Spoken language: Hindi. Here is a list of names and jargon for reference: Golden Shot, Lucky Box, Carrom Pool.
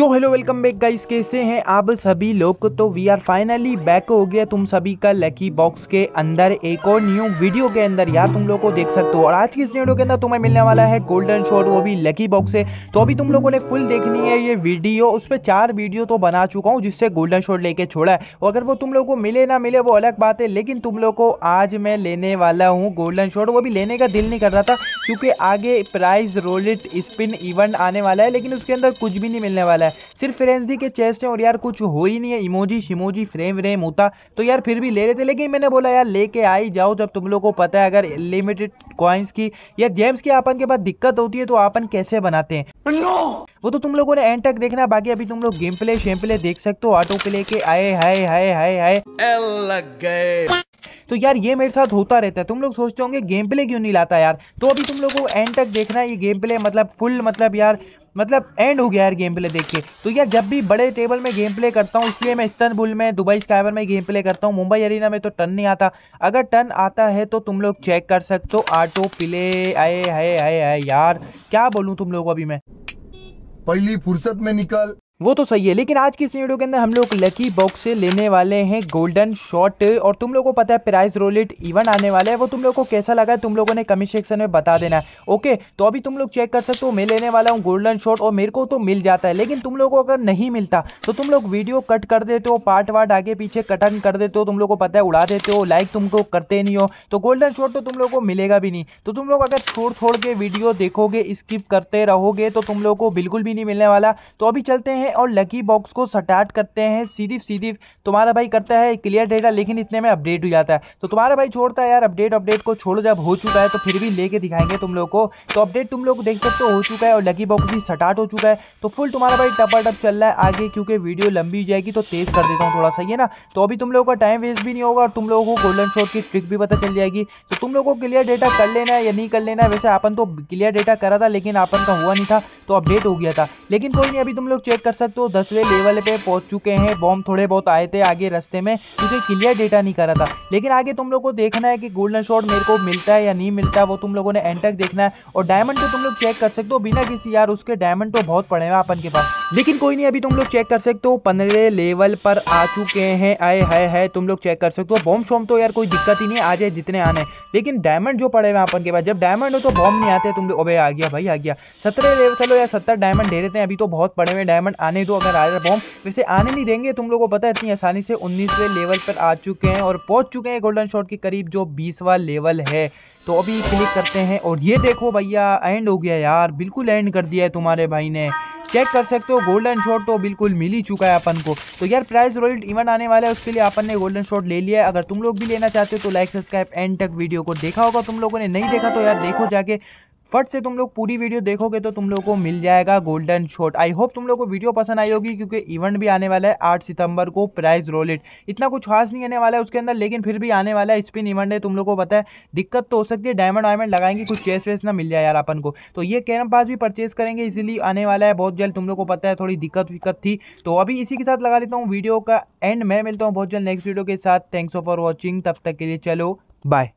यो हेलो वेलकम बैक गाइस, कैसे हैं आप सभी लोग। तो वी आर फाइनली बैक हो गया तुम सभी का लकी बॉक्स के अंदर एक और न्यू वीडियो के अंदर। यार तुम लोग को देख सकते हो और आज की इस वीडियो के अंदर तुम्हें मिलने वाला है गोल्डन शॉट, वो भी लकी बॉक्स है। तो अभी तुम लोगों ने फुल देखनी है ये वीडियो। उस पर 4 वीडियो तो बना चुका हूँ जिससे गोल्डन शॉट लेके छोड़ा है। अगर वो तुम लोग को मिले ना मिले वो अलग बात है, लेकिन तुम लोग को आज मैं लेने वाला हूँ गोल्डन शॉट। वो भी लेने का दिल नहीं कर रहा था क्योंकि आगे प्राइज रोलेट स्पिन इवेंट आने वाला है, लेकिन उसके अंदर कुछ भी नहीं मिलने वाला है। सिर्फ फ्रेंजी के चेस्ट है और यार कुछ हो ही नहीं है। इमोजी शिमोजी फ्रेम व्रेम होता तो यार फिर भी ले रहे थे, लेकिन मैंने बोला यार लेके आई जाओ। जब तुम लोगों को पता है अगर लिमिटेड कॉइन्स की या जेम्स की आपन के पास दिक्कत होती है तो आपन कैसे बनाते हैं वो तो तुम लोगों ने एंड तक देखना। बाकी अभी तुम लोग गेम प्ले शेम प्ले देख सकते हो, ऑटो प्ले के आए हाय हाय हाय हाय लग गए। तो यार ये मेरे साथ होता रहता है। तुम लोग सोचते होंगे गेम प्ले क्यों नहीं लाता यार, तो अभी तुम लोगों को एंड तक देखना है। ये गेम प्ले मतलब फुल मतलब यार मतलब एंड हो गया यार गेम प्ले देख के। तो यार जब भी बड़े टेबल में गेम प्ले करता हूँ, इसलिए मैं इस्तांबुल में दुबई स्काईवर में गेम प्ले करता हूँ। मुंबई अरीना में तो टर्न नहीं आता, अगर टर्न आता है तो तुम लोग चेक कर सकते हो। ऑटो प्ले आए हाय हाय हाय यार क्या बोलूँ तुम लोग, अभी मैं पहली फुर्सत में निकल। वो तो सही है, लेकिन आज की इस वीडियो के अंदर हम लोग लकी बॉक्स से लेने वाले हैं गोल्डन शॉट। और तुम लोगों को पता है प्राइस रोलेट इवेंट आने वाला है, वो तुम लोगों को कैसा लगा है तुम लोगों ने कमेंट सेक्शन में बता देना है। ओके तो अभी तुम लोग चेक कर सकते हो मैं लेने वाला हूँ गोल्डन शॉट और मेरे को तो मिल जाता है, लेकिन तुम लोगों को अगर नहीं मिलता तो तुम लोग वीडियो कट कर देते हो, पार्ट वार्ट आगे पीछे कटन कर देते हो। तुम लोग को पता है उड़ा देते हो, लाइक तुमको करते नहीं हो, तो गोल्डन शॉट तो तुम लोग को मिलेगा भी नहीं। तो तुम लोग अगर छोड़ छोड़ के वीडियो देखोगे, स्किप करते रहोगे तो तुम लोग को बिल्कुल भी नहीं मिलने वाला। तो अभी चलते हैं और लकी बॉक्स को स्टार्ट करते हैं। सीधी तुम्हारा भाई करता है क्लियर डेटा, लेकिन इतने में अपडेट हो जाता है तो तुम्हारा भाई छोड़ता है यार। अपडेट को छोड़ो, जब हो चुका है तो फिर भी लेके दिखाएंगे तुम लोग को। तो अपडेट तुम लोग देख सकते हो चुका है और लकी बॉक्स भी स्टार्ट हो चुका है। तो फुल तुम्हारा भाई टपाटप चल रहा है आगे, क्योंकि वीडियो लंबी हो जाएगी तो तेज कर देता हूँ थोड़ा सा, ये ना। तो अभी तुम लोग का टाइम वेस्ट भी नहीं होगा और तुम लोगों को गोल्डन शॉट की ट्रिक भी पता चल जाएगी। तो तुम लोग को क्लियर डेटा कर लेना है या नहीं कर लेना है। वैसे अपन तो क्लियर डेटा करा था लेकिन अपन का हुआ नहीं था तो अपडेट हो गया था, लेकिन कोई नहीं। अभी तुम लोग चेक कर सकते हो 10वें लेवल पे पहुंच चुके हैं। बॉम्ब थोड़े बहुत आए थे आगे रास्ते में, मुझे क्लियर डेटा नहीं करा था, लेकिन आगे तुम लोग को देखना है कि गोल्डन शॉट मेरे को मिलता है या नहीं मिलता, वो तुम लोगों ने एंड तक देखना है। और डायमंड तो तुम लोग चेक कर सकते हो बिना किसी यार उसके, डायमंड तो बहुत पड़े हैं अपन के पास, लेकिन कोई नहीं। अभी तुम लोग चेक कर सकते हो 15 लेवल पर आ चुके हैं। आए हाय हाय तुम लोग चेक कर सकते हो। बॉम्ब शॉम्ब तो यार कोई दिक्कत ही नहीं, आ जाए जितने आने, लेकिन डायमंड जो पड़े हुए अपन के पास, जब डायमंड हो तो बॉम्ब नहीं आते। तुम लोग अबे आ गया भाई आ गया 17 लेवल, चलो यार 70 डायमंड दे देते हैं। अभी तो बहुत पड़े हुए डायमंड, आने दो। अगर आ रहा बॉम्ब वैसे आने नहीं देंगे तुम लोगों को पता है इतनी आसानी से। 19वें लेवल पर आ चुके हैं और पहुंच चुके हैं गोल्डन शॉट के करीब जो 20वां लेवल है। तो अभी क्लिक करते हैं और ये देखो भैया एंड हो गया यार, बिल्कुल एंड कर दिया है तुम्हारे भाई ने। चेक कर सकते हो गोल्डन शॉट तो बिल्कुल मिल ही चुका है अपन को। तो यार प्राइस रोलेट इवेंट आने वाला है, उसके लिए अपन ने गोल्डन शॉट ले लिया है। अगर तुम लोग भी लेना चाहते हो तो लाइक सब्सक्राइब एंड तक वीडियो को देखा होगा तुम लोगों ने, नहीं देखा तो यार देखो जाके फट से। तुम लोग पूरी वीडियो देखोगे तो तुम लोगों को मिल जाएगा गोल्डन शॉट। आई होप तुम लोगों को वीडियो पसंद आई होगी, क्योंकि इवेंट भी आने वाला है 8 सितंबर को प्राइस रोलेट। इतना कुछ खास नहीं आने वाला है उसके अंदर, लेकिन फिर भी आने वाला है। स्पिन इवेंट है तुम लोगों को पता है, दिक्कत तो हो सकती है। डायमंड वायमंड लगाएंगे कुछ चेस वेस ना मिल जाए यार अपन को। तो ये कैरम पास भी परचेस करेंगे, इसीलिए आने वाला है बहुत जल्द। तुम लोग को पता है थोड़ी दिक्कत विक्कत थी, तो अभी इसी के साथ लगा लेता हूँ वीडियो का एंड। मैं मिलता हूँ बहुत जल्द नेक्स्ट वीडियो के साथ। थैंक्स फॉर वॉचिंग, तब तक के लिए चलो बाय।